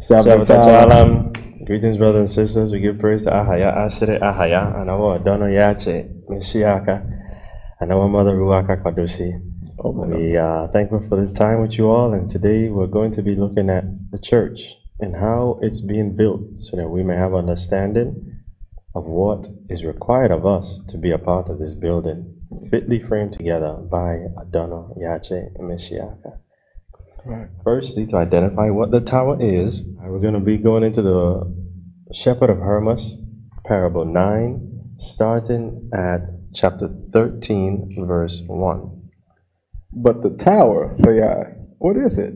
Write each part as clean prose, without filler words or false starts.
Shabbat shalom. Greetings, brothers and sisters. We give praise to Ahayah Asher Ahayah, and our Adonai Yache Meshiaka, and our mother Ruach HaKodesh. We are thankful for this time with you all, and today we're going to be looking at the church and how it's being built so that we may have understanding of what is required of us to be a part of this building, fitly framed together by Adonai Yache Meshiaka. Right. Firstly, to identify what the tower is, we're going to be going into the Shepherd of Hermas, parable 9, starting at chapter 13, verse 1. But the tower, say I, what is it?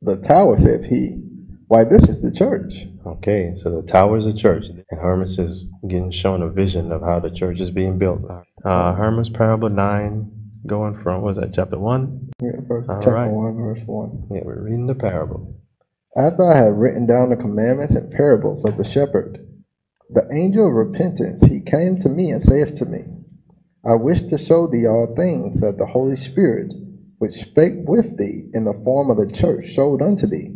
The tower, saith he, why, this is the church. Okay, so the tower is the church. And Hermas is getting shown a vision of how the church is being built. Hermas, parable 9, going from, was that chapter 1? Yeah, chapter 1, verse 1. Yeah, we're reading the parable. After I had written down the commandments and parables of the shepherd, the angel of repentance, he came to me and saith to me, I wish to show thee all things that the Holy Spirit, which spake with thee in the form of the church, showed unto thee.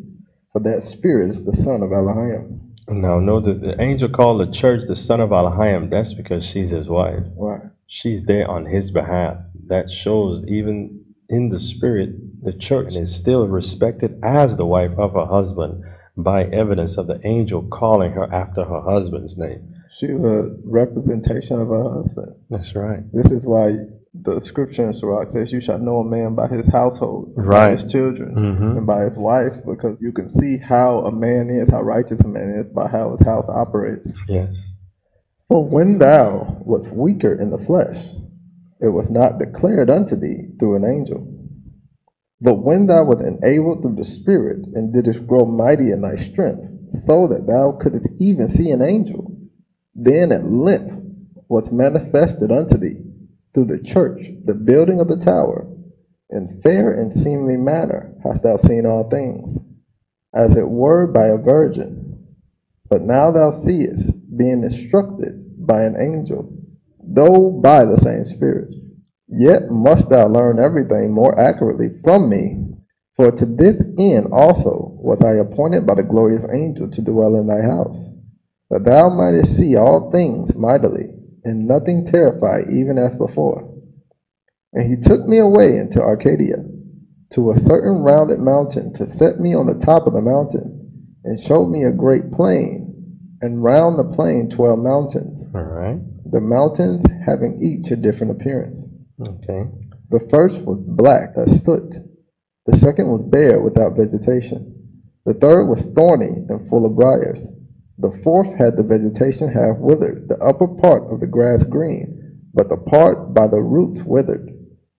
For that Spirit is the Son of Alahayim. Now notice the angel called the church the Son of Alahayim. That's because she's his wife. Right. She's there on his behalf. That shows even in the spirit, the church is still respected as the wife of her husband, by evidence of the angel calling her after her husband's name. She was a representation of her husband. That's right. This is why the scripture in Sirach says, you shall know a man by his household, right, by his children, and by his wife, because you can see how a man is, how righteous a man is, by how his house operates. Yes. For when thou wast weaker in the flesh, it was not declared unto thee through an angel. But when thou wast enabled through the Spirit, and didst grow mighty in thy strength, so that thou couldst even see an angel, then at length was manifested unto thee through the church, the building of the tower. In fair and seemly manner hast thou seen all things, as it were by a virgin. But now thou seest, being instructed by an angel, though by the same Spirit. Yet must thou learn everything more accurately from me, for to this end also was I appointed by the glorious angel to dwell in thy house, that thou mightest see all things mightily, and nothing terrify even as before. And he took me away into Arcadia, to a certain rounded mountain, to set me on the top of the mountain, and showed me a great plain, and round the plain 12 mountains. All right. The mountains having each a different appearance. Okay. The first was black as soot. The second was bare without vegetation. The third was thorny and full of briars. The fourth had the vegetation half withered, the upper part of the grass green, but the part by the roots withered.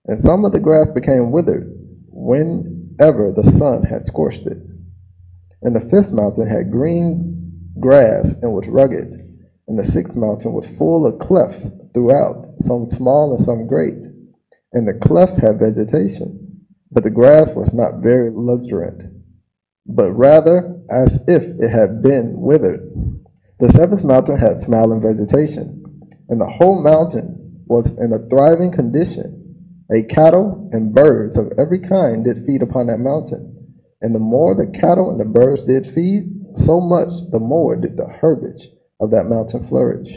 And some of the grass became withered whenever the sun had scorched it. And the fifth mountain had green grass and was rugged. And the sixth mountain was full of clefts throughout, some small and some great. And the cleft had vegetation, but the grass was not very luxuriant, but rather as if it had been withered. The seventh mountain had smiling vegetation, and the whole mountain was in a thriving condition. A cattle and birds of every kind did feed upon that mountain, and the more the cattle and the birds did feed, so much the more did the herbage of that mountain flourish.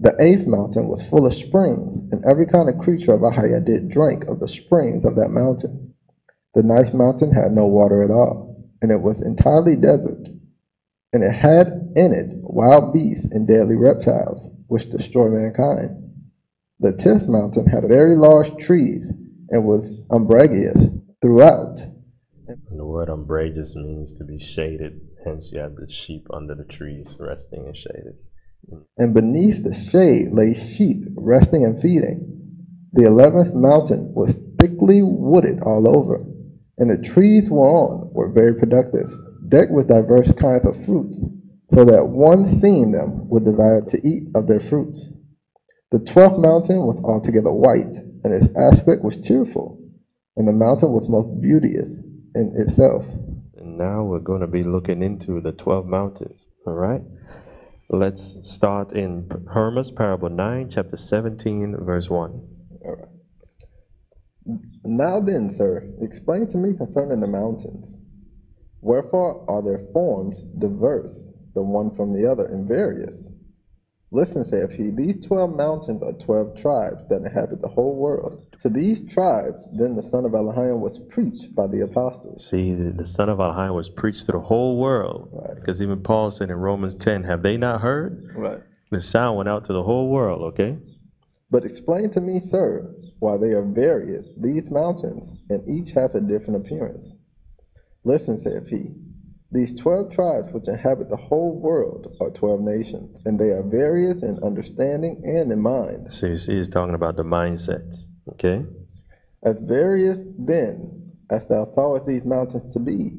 The eighth mountain was full of springs, and every kind of creature of Ahayah did drink of the springs of that mountain. The ninth mountain had no water at all, and it was entirely desert, and it had in it wild beasts and deadly reptiles, which destroy mankind. The 10th mountain had very large trees, and was umbrageous throughout. And the word umbrageous means to be shaded, hence you have the sheep under the trees resting and shaded. And beneath the shade lay sheep resting and feeding. The 11th mountain was thickly wooded all over, and the trees whereon were very productive, decked with diverse kinds of fruits, so that one seeing them would desire to eat of their fruits. The 12th mountain was altogether white, and its aspect was cheerful, and the mountain was most beauteous in itself. And now we're going to be looking into the 12 mountains, all right? Let's start in Hermas, parable 9, chapter 17, verse 1. All right. Now then, sir, explain to me concerning the mountains. Wherefore are their forms diverse, the one from the other, and various? Listen, saith he, these 12 mountains are 12 tribes that inhabit the whole world. To these tribes, then the son of Alahayim was preached by the apostles. See, the son of Alahayim was preached to the whole world. Right. Because even Paul said in Romans 10, have they not heard? Right. The sound went out to the whole world, okay? But explain to me, sir, why they are various, these mountains, and each has a different appearance. Listen, saith he, these 12 tribes which inhabit the whole world are 12 nations, and they are various in understanding and in mind. So you see, he's talking about the mindsets, okay? As various then as thou sawest these mountains to be,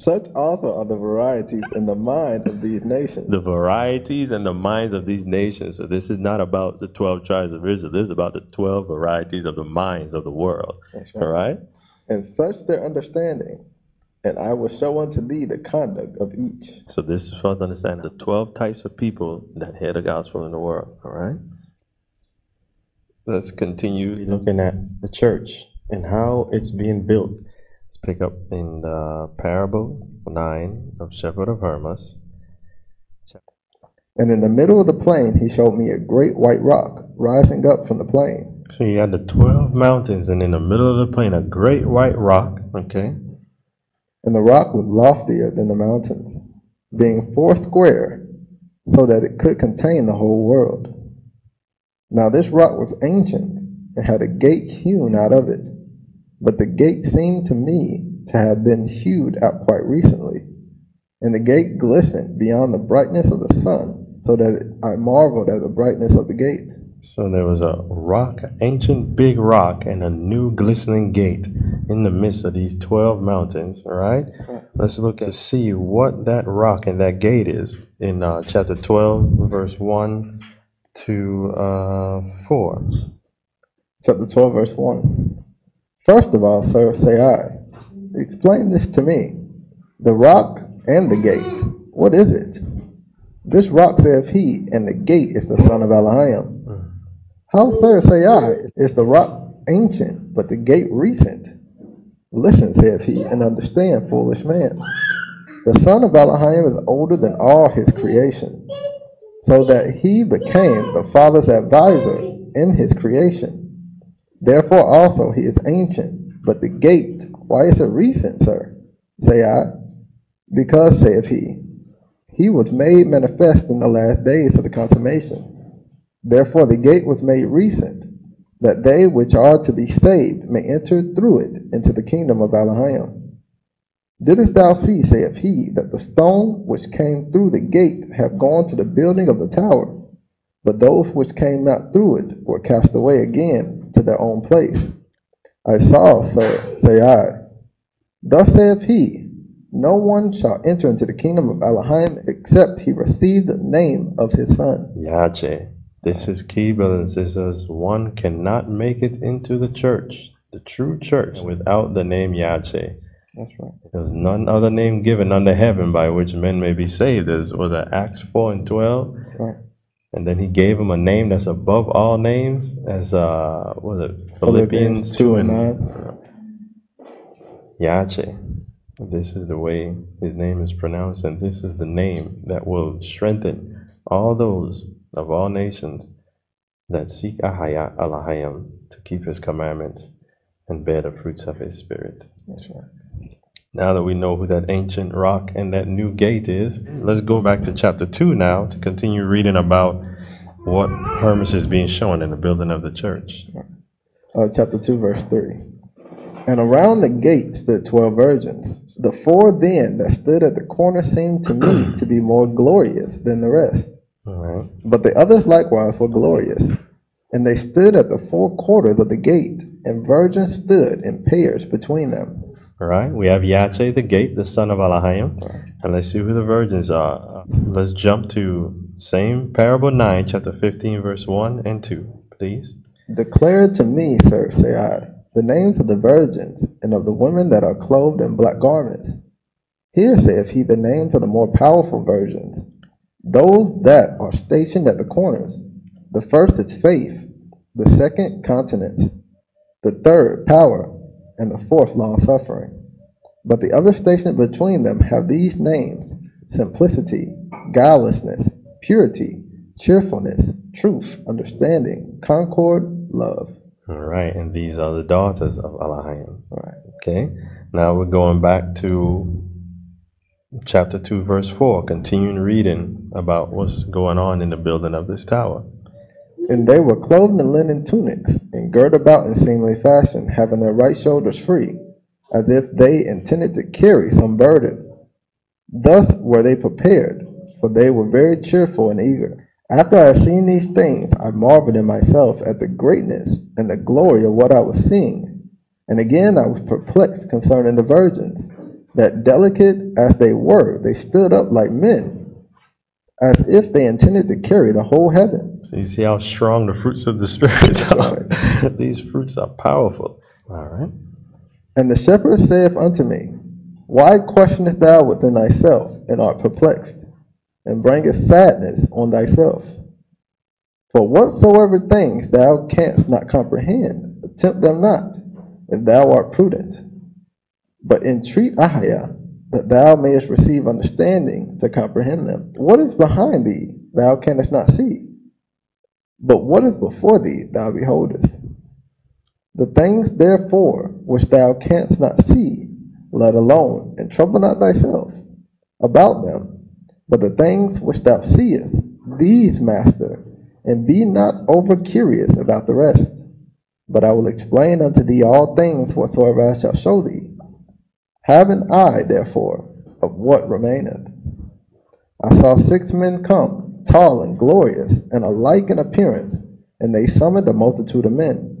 such also are the varieties in the mind of these nations. The varieties and the minds of these nations. So this is not about the 12 tribes of Israel. This is about the 12 varieties of the minds of the world. That's right. All right? And such their understanding. And I will show unto thee the conduct of each. So this is for us to understand the 12 types of people that hear the gospel in the world. All right? Let's continue looking at the church and how it's being built. Let's pick up in the parable 9 of Shepherd of Hermas. And in the middle of the plain he showed me a great white rock rising up from the plain. So you got the 12 mountains, and in the middle of the plain a great white rock. Okay. And the rock was loftier than the mountains, being 4 square, so that it could contain the whole world. Now this rock was ancient, and had a gate hewn out of it. But the gate seemed to me to have been hewed out quite recently. And the gate glistened beyond the brightness of the sun, so that I marveled at the brightness of the gate. So there was a rock, an ancient big rock, and a new glistening gate in the midst of these 12 mountains. All right, let's look to see what that rock and that gate is in chapter 12, verse 1 to 4. Chapter 12, verse 1. First of all, sir, say I, explain this to me, the rock and the gate. What is it? This rock, saith he, and the gate is the son of Alahayim. How, sir, say I, is the rock ancient, but the gate recent? Listen, saith he, and understand, foolish man. The son of Alahayim is older than all his creation, so that he became the father's advisor in his creation. Therefore also he is ancient, but the gate, why is it recent, sir? Say I, because, saith he, he was made manifest in the last days of the consummation. Therefore the gate was made recent, that they which are to be saved may enter through it into the kingdom of Elohim. Didst thou see, saith he, that the stone which came through the gate have gone to the building of the tower, but those which came not through it were cast away again to their own place. I saw, sir, say I. Thus saith he, no one shall enter into the kingdom of Elohim except he receive the name of his son. Yache. This is key, brothers and sisters. One cannot make it into the church, the true church, without the name Yache. That's right. There's none other name given under heaven by which men may be saved. This was Acts 4 and 12. Right. And then he gave him a name that's above all names, as what was it? Philippians 2 and 9. Yache. This is the way his name is pronounced, and this is the name that will strengthen all those of all nations that seek Ahayah Alahayim to keep his commandments and bear the fruits of his spirit. That's right. Now that we know who that ancient rock and that new gate is, let's go back to chapter 2 now to continue reading about what Hermas is being shown in the building of the church. Chapter 2, verse 3. And around the gate stood 12 virgins. The 4 then that stood at the corner seemed to me to be more glorious than the rest. Right. But the others likewise were glorious. And they stood at the 4 quarters of the gate, and virgins stood in pairs between them. All right, we have Yache, the gate, the son of Alahayim. Right. And let's see who the virgins are. Let's jump to same parable 9, chapter 15, verse 1 and 2, please. Declare to me, sir, say I, the names of the virgins and of the women that are clothed in black garments. Here saith he the names of the more powerful virgins, those that are stationed at the corners. The first is faith, the second continence, the third power, and the fourth long suffering. But the other stationed between them have these names: simplicity, godlessness, purity, cheerfulness, truth, understanding, concord, love. All right, and these are the daughters of Alahayim. All right. Okay, now we're going back to chapter 2, verse 4, continuing reading about what's going on in the building of this tower. And they were clothed in linen tunics, and girt about in seemly fashion, having their right shoulders free, as if they intended to carry some burden. Thus were they prepared, for they were very cheerful and eager. After I had seen these things, I marveled in myself at the greatness and the glory of what I was seeing. And again I was perplexed concerning the virgins, that delicate as they were, they stood up like men, as if they intended to carry the whole heaven. So you see how strong the fruits of the Spirit are. Right. These fruits are powerful. All right. And the shepherd saith unto me, Why questionest thou within thyself, and art perplexed, and bringest sadness on thyself? For whatsoever things thou canst not comprehend, attempt them not, if thou art prudent. But entreat Ahayah, that thou mayest receive understanding to comprehend them. What is behind thee thou canst not see, but what is before thee thou beholdest. The things therefore which thou canst not see, let alone, and trouble not thyself about them. But the things which thou seest, these master, and be not over curious about the rest. But I will explain unto thee all things whatsoever I shall show thee. Have an eye, therefore, of what remaineth. I saw 6 men come, tall and glorious, and alike in appearance, and they summoned a multitude of men.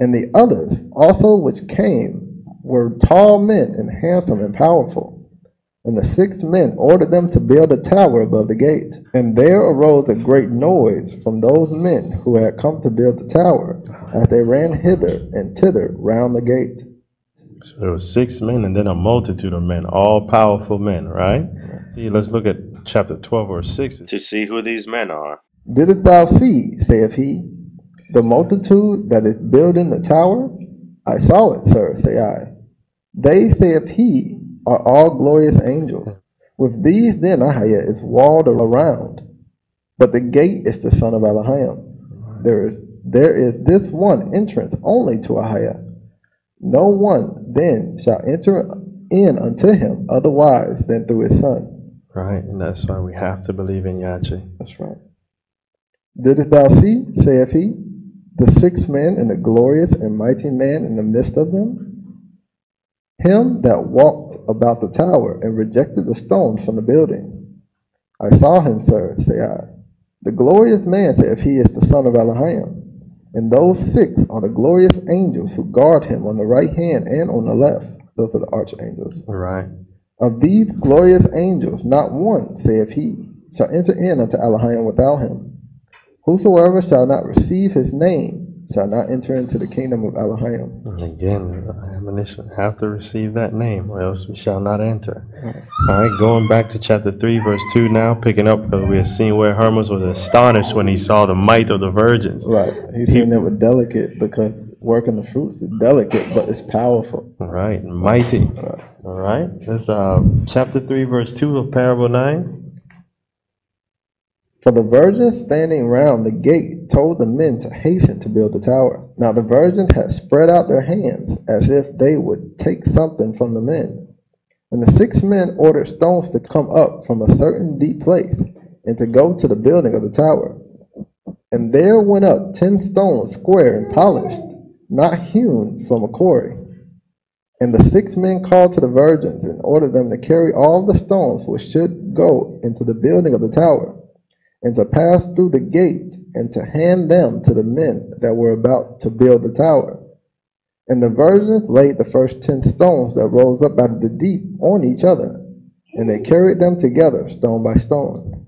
And the others also which came were tall men, and handsome and powerful. And the 6 men ordered them to build a tower above the gate. And there arose a great noise from those men who had come to build the tower, as they ran hither and thither round the gate. So there were 6 men and then a multitude of men, all powerful men, right? See, let's look at chapter 12, verse 6, to see who these men are. Didst thou see, saith he, the multitude that is building the tower? I saw it, sir, say I. They, saith he, are all glorious angels. With these then Ahayah is walled around, but the gate is the son of Elohim. There is this one entrance only to Ahayah. No one then shall enter in unto him otherwise than through his son. Right, and that's why we have to believe in Yache. That's right. Didst thou see, saith he, the 6 men and the glorious and mighty man in the midst of them? Him that walked about the tower, and rejected the stones from the building. I saw him, sir, say I. The glorious man, saith he, is the son of Alahayim. And those 6 are the glorious angels who guard him on the right hand and on the left. Those are the archangels. Right. Of these glorious angels, not one, saith he, shall enter in unto Alahayim without him. Whosoever shall not receive his name shall not enter into the kingdom of Alahayim. And again, admonition, have to receive that name, or else we shall not enter. All right, going back to chapter 3, verse 2 now, picking up, because we have seen where Hermas was astonished when he saw the might of the virgins. Right, he's seen it with delicate, because working the fruits is delicate, but it's powerful. Right, mighty. All right, this chapter 3, verse 2 of parable 9. For the virgins standing round the gate told the men to hasten to build the tower. Now the virgins had spread out their hands as if they would take something from the men. And the 6 men ordered stones to come up from a certain deep place, and to go to the building of the tower. And there went up 10 stones square and polished, not hewn from a quarry. And the 6 men called to the virgins, and ordered them to carry all the stones which should go into the building of the tower, and to pass through the gate, and to hand them to the men that were about to build the tower. And the virgins laid the first 10 stones that rose up out of the deep on each other, and they carried them together stone by stone.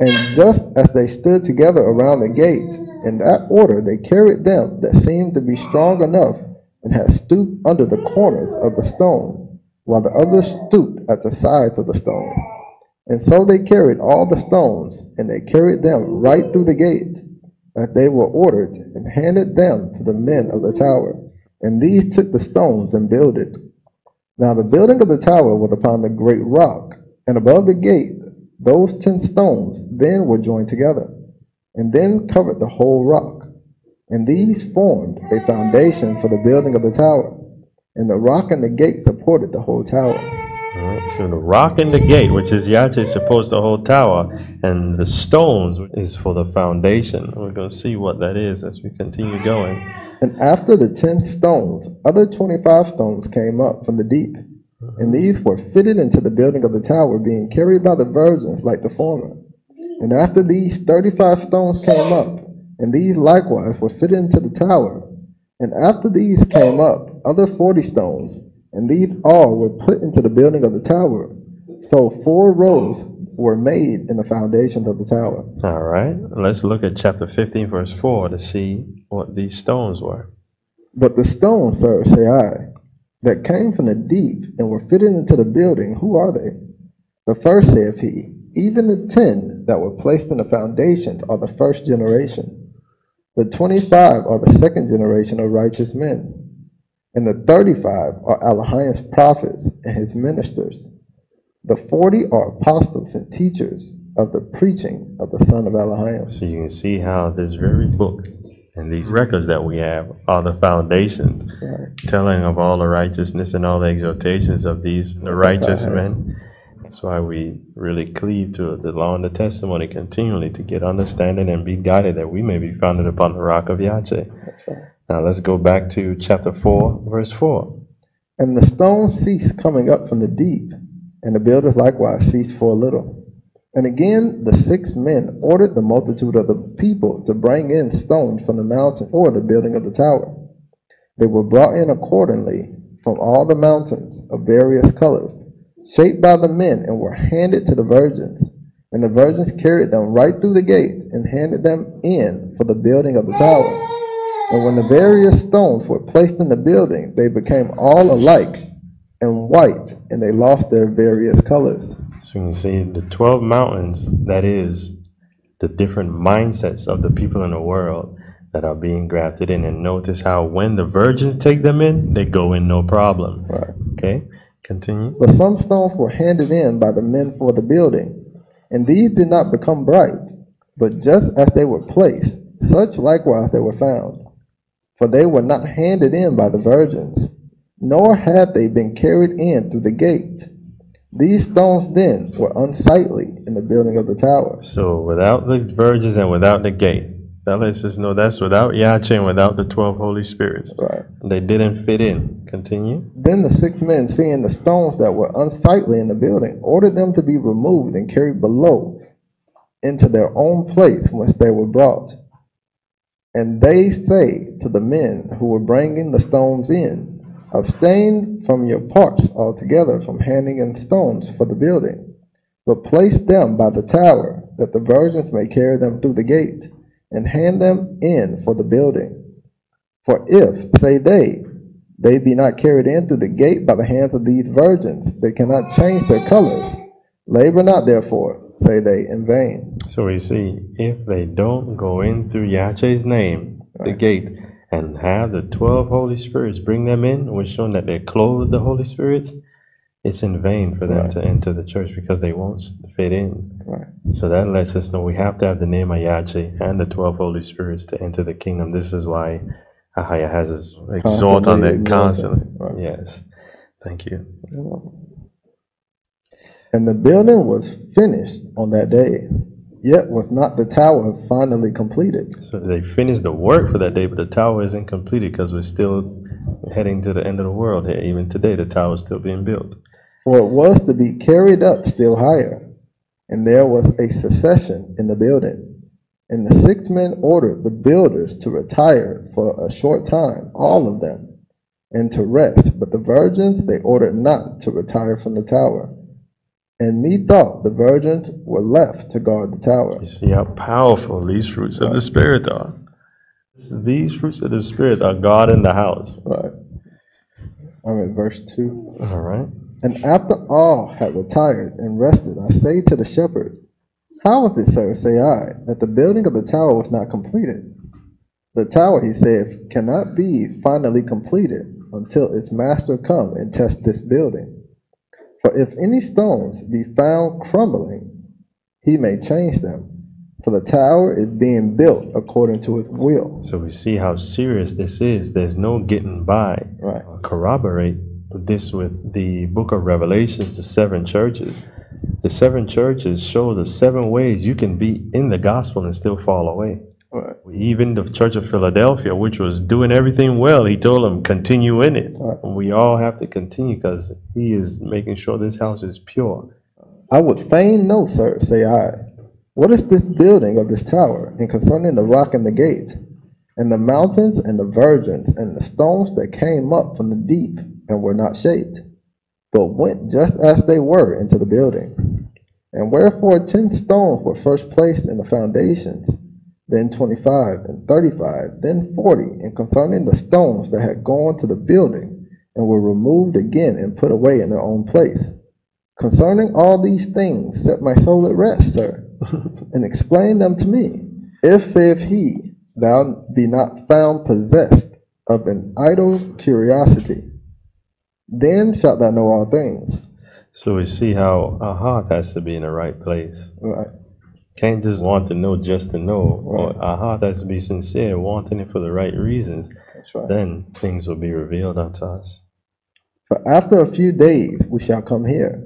And just as they stood together around the gate, in that order they carried them that seemed to be strong enough, and had stooped under the corners of the stone, while the others stooped at the sides of the stone. And so they carried all the stones, and they carried them right through the gate, as they were ordered, and handed them to the men of the tower. And these took the stones and builded. Now the building of the tower was upon the great rock, and above the gate those 10 stones then were joined together, and then covered the whole rock. And these formed a foundation for the building of the tower. And the rock and the gate supported the whole tower. All right, so the rock and the gate, which is Yache, supports the whole tower. And the stones is for the foundation. We're going to see what that is as we continue going. And after the 10 stones, other 25 stones came up from the deep. And these were fitted into the building of the tower, being carried by the virgins like the former. And after these 35 stones came up, and these likewise were fitted into the tower. And after these came up other 40 stones, and these all were put into the building of the tower. So 4 rows were made in the foundation of the tower. All right, let's look at chapter 15, verse 4 to see what these stones were. But the stones, sir, say I, that came from the deep and were fitted into the building, who are they? The first, saith he, even the 10 that were placed in the foundation are the first generation. The 25 are the second generation of righteous men, and the 35 are Alahayim's prophets and his ministers. The 40 are apostles and teachers of the preaching of the son of Alahayim. So you can see how this very book and these records that we have are the foundations, right, telling of all the righteousness and all the exhortations of these righteous men. That's why we really cleave to the law and the testimony continually to get understanding and be guided, that we may be founded upon the rock of Yache. Right. Now let's go back to chapter 4, verse 4. And the stones ceased coming up from the deep, and the builders likewise ceased for a little. And again the 6 men ordered the multitude of the people to bring in stones from the mountain for the building of the tower. They were brought in accordingly from all the mountains of various colors, shaped by the men, and were handed to the virgins. And the virgins carried them right through the gate and handed them in for the building of the tower. And when the various stones were placed in the building, they became all alike and white, and they lost their various colors. So you can see the 12 mountains, that is the different mindsets of the people in the world that are being grafted in. And notice how when the virgins take them in, they go in no problem. Right. Okay? Continue. But some stones were handed in by the men for the building, and these did not become bright, but just as they were placed, such likewise they were found. For they were not handed in by the virgins, nor had they been carried in through the gate. These stones then were unsightly in the building of the tower. So without the virgins and without the gate, that lets us know that's without Yache and without the 12 Holy Spirits. Right. They didn't fit in. Continue. Then the 6 men, seeing the stones that were unsightly in the building, ordered them to be removed and carried below into their own place whence they were brought. And they say to the men who were bringing the stones in, abstain from your parts altogether from handing in stones for the building, but place them by the tower, that the virgins may carry them through the gate and hand them in for the building. For if, say they be not carried in through the gate by the hands of these virgins, they cannot change their colors. Labor not therefore, say they, in vain. So we see, if they don't go in through Yache's name, the gate, and have the 12 Holy Spirits bring them in, which showing that they're clothed with the Holy Spirits, it's in vain for them to enter the church, because they won't fit in. Right. So that lets us know we have to have the name of Yache and the 12 Holy Spirits to enter the kingdom. This is why Ahayah has us exhort on that constantly. Right. Yes. Thank you. And the building was finished on that day, yet was not the tower finally completed. So they finished the work for that day, but the tower isn't completed, because we're still heading to the end of the world here. Even today, the tower is still being built. For it was to be carried up still higher, and there was a secession in the building. And the 6 men ordered the builders to retire for a short time, all of them, and to rest. But the virgins they ordered not to retire from the tower. And methought the virgins were left to guard the tower. You see how powerful these fruits of the Spirit are. These fruits of the Spirit are God in the house. Right. I'm in verse 2. All right. And after all had retired and rested, I say to the shepherd, how is it, sir, say I, that the building of the tower was not completed? The tower, he said, cannot be finally completed until its master come and test this building. For if any stones be found crumbling, he may change them. For the tower is being built according to his will. So we see how serious this is. There's no getting by. Right. Corroborate this with the book of Revelations, the seven churches. The seven churches show the seven ways you can be in the gospel and still fall away. Right. Even the Church of Philadelphia, which was doing everything well, he told them, continue in it. Right. We all have to continue because he is making sure this house is pure. I would fain know, sir, say I, what is this building of this tower, and concerning the rock and the gate, and the mountains and the virgins, and the stones that came up from the deep and were not shaped, but went just as they were into the building? And wherefore 10 stones were first placed in the foundations, then 25, and 35, then 40, and concerning the stones that had gone to the building, and were removed again and put away in their own place. Concerning all these things, set my soul at rest, sir, and explain them to me. If, saith he, thou be not found possessed of an idle curiosity, then shalt thou know all things. So we see how our heart has to be in the right place. Right. Can't just want to know just to know. Right. Our heart has to be sincere, wanting it for the right reasons. That's right. Then things will be revealed unto us. For after a few days we shall come here,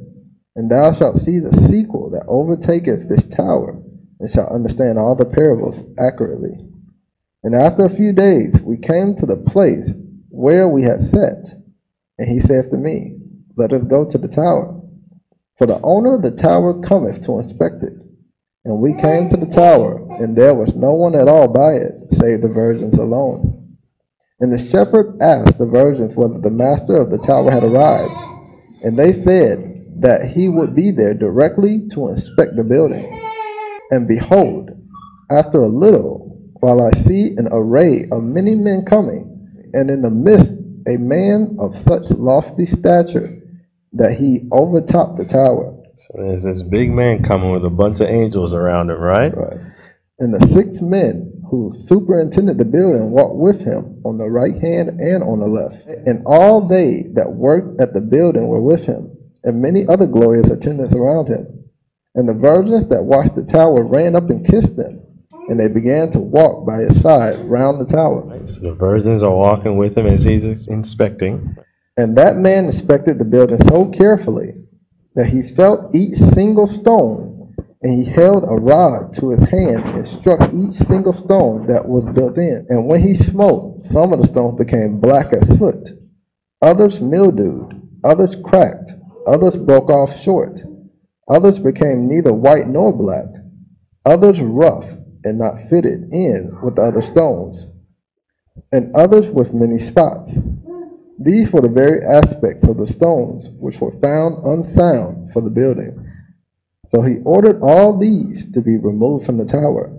and thou shalt see the sequel that overtaketh this tower, and shalt understand all the parables accurately. And after a few days we came to the place where we had set, and he saith to me, let us go to the tower. For the owner of the tower cometh to inspect it. And we came to the tower, and there was no one at all by it, save the virgins alone. And the shepherd asked the virgins whether the master of the tower had arrived. And they said that he would be there directly to inspect the building. And behold, after a little, while I see an array of many men coming, and in the midst a man of such lofty stature that he overtopped the tower. So there's this big man coming with a bunch of angels around him, right? Right. And the 6 men who superintended the building walked with him on the right hand and on the left. And all they that worked at the building were with him, and many other glorious attendants around him. And the virgins that watched the tower ran up and kissed him, and they began to walk by his side round the tower. Right, so the virgins are walking with him as he's inspecting. And that man inspected the building so carefully that he felt each single stone, and he held a rod to his hand and struck each single stone that was built in. And when he smote, some of the stones became black as soot, others mildewed, others cracked, others broke off short, others became neither white nor black, others rough and not fitted in with the other stones, and others with many spots. These were the very aspects of the stones which were found unsound for the building. So he ordered all these to be removed from the tower,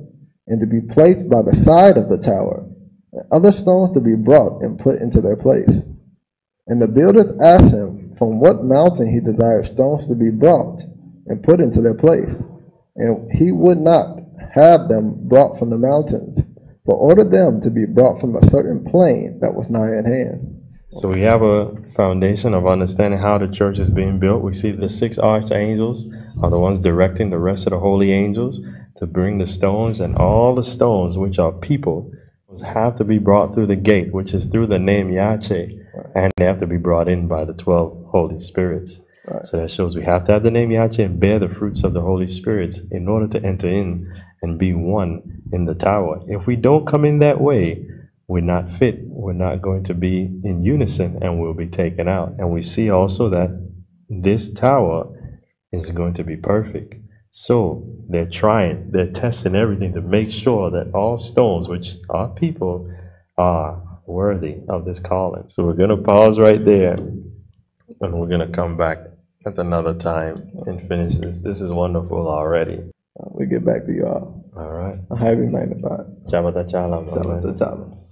and to be placed by the side of the tower, and other stones to be brought and put into their place. And the builders asked him from what mountain he desired stones to be brought and put into their place. And he would not have them brought from the mountains, but ordered them to be brought from a certain plain that was nigh at hand. So we have a foundation of understanding how the church is being built. We see the 6 archangels are the ones directing the rest of the holy angels to bring the stones, and all the stones, which are people, have to be brought through the gate, which is through the name Yache, right. And they have to be brought in by the 12 Holy Spirits. Right. So that shows we have to have the name Yache and bear the fruits of the Holy Spirits in order to enter in and be one in the tower. If we don't come in that way, we're not fit, we're not going to be in unison, and we'll be taken out. And we see also that this tower is going to be perfect. So they're trying, they're testing everything to make sure that all stones, which are people, are worthy of this calling. So we're going to pause right there, and we're going to come back at another time and finish this. This is wonderful already. We'll get back to you all. All right. I have you magnified. Shabbat shalom. Shabbat shalom.